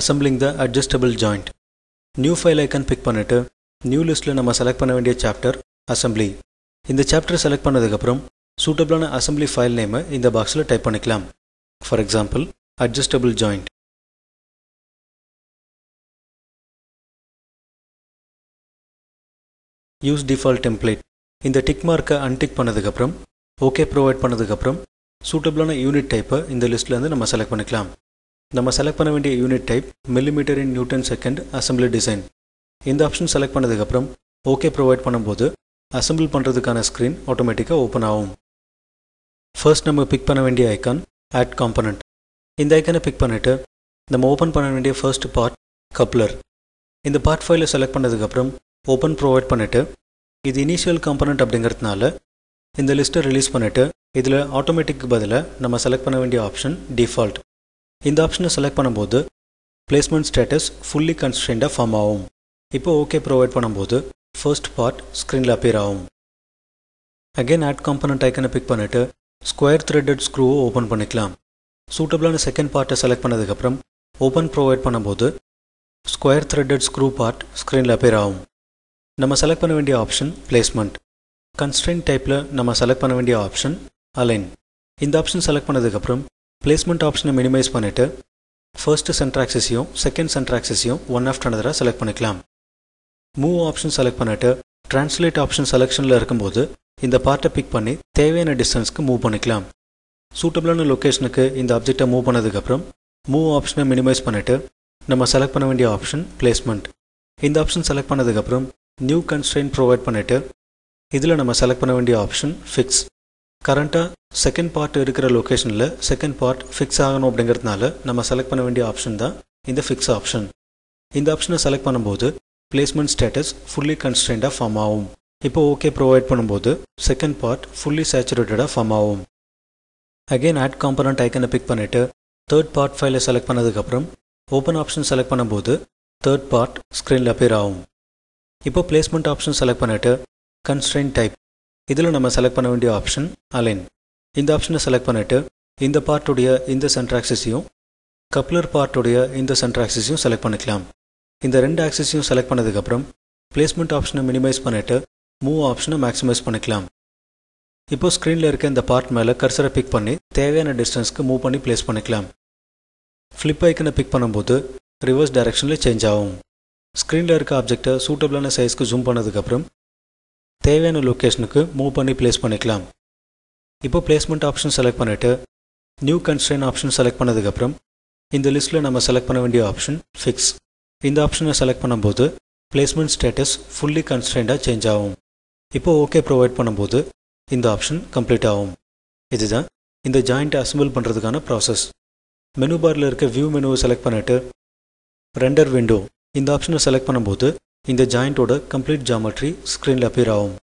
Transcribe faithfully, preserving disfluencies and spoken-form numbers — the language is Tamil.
assembling the adjustable joint. New file icon pick பண்ணிட்டு new listல நம்ம select பண்ண வேண்டிய chapter assembly. இந்த chapter select பண்ணதுக்கு அப்புறம் suitableான assembly file name இந்த boxல type பண்ணிக்கலாம். For example, adjustable joint. Use default template. இந்த tick mark untick பண்ணதுக்கு அப்புறம் OK provide பண்ணதுக்கு அப்புறம் suitableான unit type இந்த listல இருந்து நம்ம select பண்ணிக்கலாம். நம்ம select பண்ண வேண்டிய unit type millimeter in newton second assembly design. இந்த option select பண்ணதுக்கு அப்புறம் OK provide பண்ணும்போது assemble பண்றதுக்கான screen automatically open ஆகும். First நம்ம pick பண்ண வேண்டிய icon add component. இந்த icon pick பண்ணிட்டு நம்ம open பண்ண வேண்டிய first part coupler. இந்த part file select பண்ணதுக்கு அப்புறம் open provide பண்ணிட்டு இது initial component அப்படிங்கறதுனால இந்த list release பண்ணிட்டு இதுல automatic பதிலா நம்ம select பண்ண வேண்டிய option default. இந்த ஆப்ஷனை செலக்ட் பண்ணும்போது பிளேஸ்மெண்ட் ஸ்டேட்டஸ் ஃபுல்லி கன்ஸ்ட்ரெயின்டாக ஃபார்ம் ஆகும். இப்போ ஓகே ப்ரொவைட் பண்ணும்போது ஃபர்ஸ்ட் பார்ட் ஸ்க்ரீனில் அப்பியர் ஆகும். அகெயின் ஆட் காம்பனண்ட் ஐக்கனை பிக் பண்ணிவிட்டு ஸ்கொயர் த்ரெட்டட் ஸ்க்ரூவை ஓப்பன் பண்ணிக்கலாம். சூட்டபிளான செகண்ட் பார்ட்டை செலக்ட் பண்ணதுக்கப்புறம் ஓப்பன் ப்ரொவைட் பண்ணும்போது ஸ்கொயர் த்ரெட்டட் ஸ்க்ரூ பார்ட் ஸ்க்ரீனில் அப்பியர் ஆகும். நம்ம செலக்ட் பண்ண வேண்டிய ஆப்ஷன் பிளேஸ்மெண்ட். கன்ஸ்ட்ரெயின்ட் டைப்பில் நம்ம செலக்ட் பண்ண வேண்டிய ஆப்ஷன் அலைன். இந்த ஆப்ஷன் செலக்ட் பண்ணதுக்கப்புறம் Placement option minimize பண்ணிட்டு first center axisயும் second center axisயும் one after another select பண்ணிக்கலாம். Move option select பண்ணிட்டு translate option selectionல இருக்கும்போது இந்த part pick பண்ணி தேவையான distanceக்கு move பண்ணிக்கலாம். Suitableான locationக்கு இந்த object move பண்ணதுக்கு அப்புறம் move option minimize பண்ணிட்டு நம்ம select பண்ண வேண்டிய option placement. இந்த option select பண்ணதுக்கு அப்புறம் new constraint provide பண்ணிட்டு இதுல நம்ம select பண்ண வேண்டிய option fix. கரண்டா செகண்ட் பார்ட் இருக்கிற லொக்கேஷனில் செகண்ட் பார்ட் ஃபிக்ஸ் ஆகணும் அப்படிங்கிறதுனால நம்ம செலக்ட் பண்ண வேண்டிய ஆப்ஷன் தான் இந்த ஃபிக்ஸ் ஆப்ஷன். இந்த ஆப்ஷனை செலக்ட் பண்ணும்போது பிளேஸ்மெண்ட் ஸ்டேட்டஸ் ஃபுல்லி கன்ஸ்ட்ரெயின்டாக ஃபார்ம் ஆகும். இப்போ ஓகே ப்ரொவைட் பண்ணும்போது செகண்ட் பார்ட் ஃபுல்லி சேச்சுரேட்டடாக ஃபார்ம் ஆகும். அகெயின் ஆட் காம்பனண்ட் ஐக்கனை பிக் பண்ணிவிட்டு தேர்ட் பார்ட் ஃபைலை செலக்ட் பண்ணதுக்கப்புறம் ஓப்பன் ஆப்ஷன் செலக்ட் பண்ணும்போது தேர்ட் பார்ட் ஸ்க்ரீனில் அப்பியர் ஆகும். இப்போ பிளேஸ்மெண்ட் ஆப்ஷன் செலக்ட் பண்ணிவிட்டு கன்ஸ்ட்ரெயின்ட் டைப் இதில் நம்ம செலக்ட் பண்ண வேண்டிய ஆப்ஷன் அலைன். இந்த ஆப்ஷனை செலக்ட் பண்ணிவிட்டு இந்த பார்ட்டுடைய இந்த சென்டர் ஆக்சிஸையும் கப்ளர் பார்ட்டுடைய இந்த சென்டர் ஆக்சிஸையும் செலக்ட் பண்ணிக்கலாம். இந்த ரெண்டு ஆக்சிஸையும் செலக்ட் பண்ணதுக்கப்புறம் பிளேஸ்மெண்ட் ஆப்ஷனை மினிமைஸ் பண்ணிவிட்டு மூவ் ஆப்ஷனை மேக்ஸிமைஸ் பண்ணிக்கலாம். இப்போ ஸ்க்ரீனில் இருக்க இந்த பார்ட் மேலே கர்சரை பிக் பண்ணி தேவையான டிஸ்டன்ஸ்க்கு மூவ் பண்ணி பிளேஸ் பண்ணிக்கலாம். ஃப்ளிப் ஐக்கனை பிக் பண்ணும்போது ரிவர்ஸ் டைரெக்ஷனில் சேஞ்ச் ஆகும். ஸ்க்ரீனில் இருக்க ஆப்ஜெக்டை சூட்டபிளான சைஸ்க்கு ஜூம் பண்ணதுக்கப்புறம் தேவையான லொக்கேஷனுக்கு மூவ் பண்ணி பிளேஸ் பண்ணிக்கலாம். இப்போ பிளேஸ்மெண்ட் ஆப்ஷன் செலக்ட் பண்ணிவிட்டு நியூ கன்ஸ்ட்ரெயின் ஆப்ஷன் செலக்ட் பண்ணதுக்கப்புறம் இந்த லிஸ்ட்டில் நம்ம செலக்ட் பண்ண வேண்டிய ஆப்ஷன் ஃபிக்ஸ். இந்த ஆப்ஷனை செலக்ட் பண்ணும்போது பிளேஸ்மெண்ட் ஸ்டேட்டஸ் ஃபுல்லி கன்ஸ்ட்ரெயின்டாக சேஞ்ச் ஆகும். இப்போ ஓகே ப்ரொவைட் பண்ணும்போது இந்த ஆப்ஷன் கம்ப்ளீட் ஆகும். இதுதான் இந்த ஜாயிண்ட் அசம்பிள் பண்ணுறதுக்கான ப்ராசஸ். மெனு பாரில் இருக்க வியூ மெனுவை செலக்ட் பண்ணிவிட்டு ரெண்டர் விண்டோ இந்த ஆப்ஷனை செலக்ட் பண்ணும்போது இந்த ஜாயிண்ட்டோட கம்ப்ளீட் ஜாமெட்ரி ஸ்க்ரீனில் அப்பியர் ஆகும்.